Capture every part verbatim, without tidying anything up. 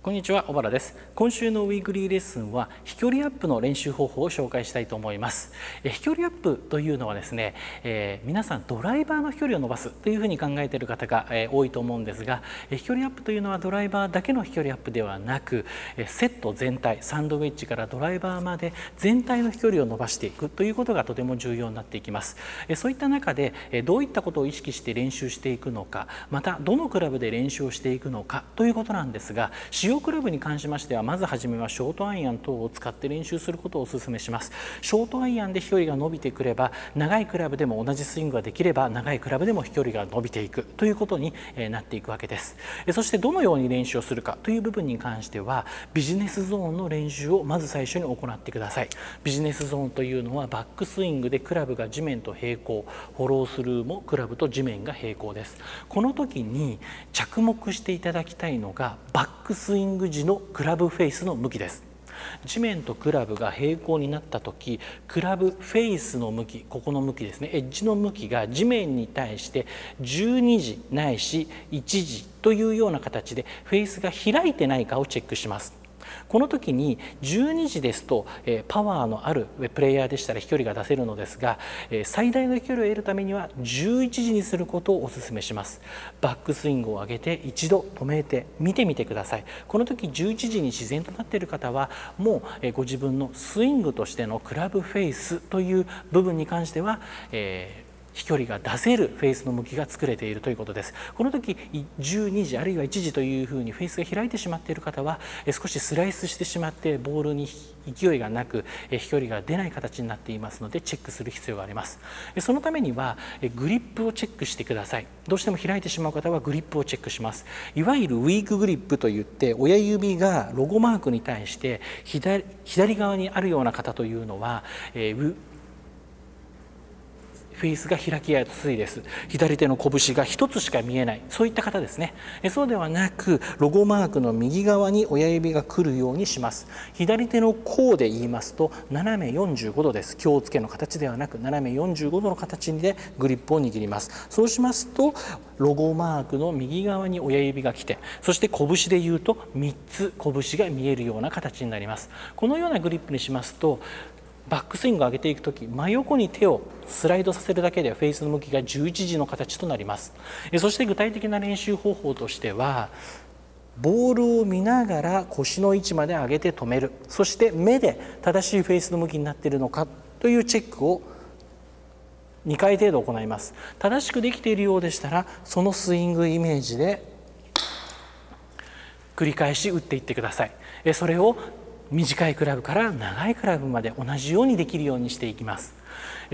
こんにちは、小原です。今週のウィークリーレッスンは飛距離アップの練習方法を紹介したいと思います。え飛距離アップというのはですね、えー、皆さんドライバーの飛距離を伸ばすというふうに考えている方が、えー、多いと思うんですが、え飛距離アップというのはドライバーだけの飛距離アップではなく、えセット全体、サンドウェッジからドライバーまで全体の飛距離を伸ばしていくということがとても重要になっていきます。えそういった中で、えどういったことを意識して練習していくのか、またどのクラブで練習をしていくのかということなんですが、使用クラブに関しましては、まずはじめはショートアイアン等を使って練習することをお勧めします。ショートアイアンで飛距離が伸びてくれば、長いクラブでも同じスイングができれば、長いクラブでも飛距離が伸びていくということになっていくわけです。そしてどのように練習をするかという部分に関しては、ビジネスゾーンの練習をまず最初に行ってください。ビジネスゾーンというのはバックスイングでクラブが地面と平行、フォロースルーもクラブと地面が平行です。この時に着目していただきたいのがバックスイングスイング時のクラブフェイスの向きです。地面とクラブが平行になった時、クラブフェイスの向き、ここの向きですね、エッジの向きが地面に対してじゅうにじないしいちじというような形でフェイスが開いてないかをチェックします。この時にじゅうにじですとパワーのあるプレイヤーでしたら飛距離が出せるのですが、最大の飛距離を得るためにはじゅういちじにすることをお勧めします。バックスイングを上げて一度止めて見てみてください。この時じゅういちじに自然となっている方は、もうご自分のスイングとしてのクラブフェイスという部分に関しては、えー飛距離が出せるフェースの向きが作れているということです。この時じゅうにじあるいはいちじというふうにフェースが開いてしまっている方は、少しスライスしてしまってボールに勢いがなく飛距離が出ない形になっていますので、チェックする必要があります。そのためにはグリップをチェックしてください。どうしても開いてしまう方はグリップをチェックします。いわゆるウィークグリップといって、親指がロゴマークに対して 左, 左側にあるような方というのは、えーフェイスが開きやすいです。左手の拳がひとつしか見えない、そういった方ですね。そうではなく、ロゴマークの右側に親指が来るようにします。左手の甲で言いますと斜めよんじゅうごどです。胸付けの形ではなく斜めよんじゅうごどの形でグリップを握ります。そうしますとロゴマークの右側に親指が来て、そして拳で言うとみっつ拳が見えるような形になります。このようなグリップにしますと、バックスイングを上げていくとき、真横に手をスライドさせるだけでフェイスの向きがじゅういちじの形となります。そして具体的な練習方法としては、ボールを見ながら腰の位置まで上げて止める、そして目で正しいフェイスの向きになっているのかというチェックをにかい程度行います。正しくできているようでしたら、そのスイングイメージで繰り返し打っていってください。それを短いクラブから長いクラブまで同じようにできるようにしていきます。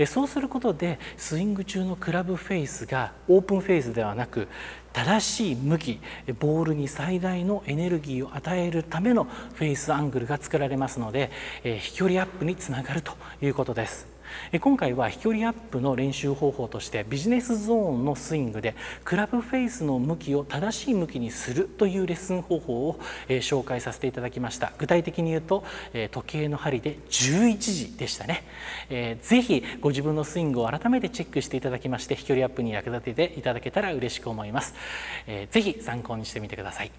そうすることで、スイング中のクラブフェイスがオープンフェイスではなく、正しい向き、ボールに最大のエネルギーを与えるためのフェイスアングルが作られますので、飛距離アップにつながるということです。今回は飛距離アップの練習方法として、ビジネスゾーンのスイングでクラブフェイスの向きを正しい向きにするというレッスン方法を紹介させていただきました。具体的に言うと、時計の針でじゅういちじでしたね。ぜひご自分のスイングを改めてチェックしていただきまして、飛距離アップに役立てていただけたら嬉しく思います。ぜひ参考にしてみてください。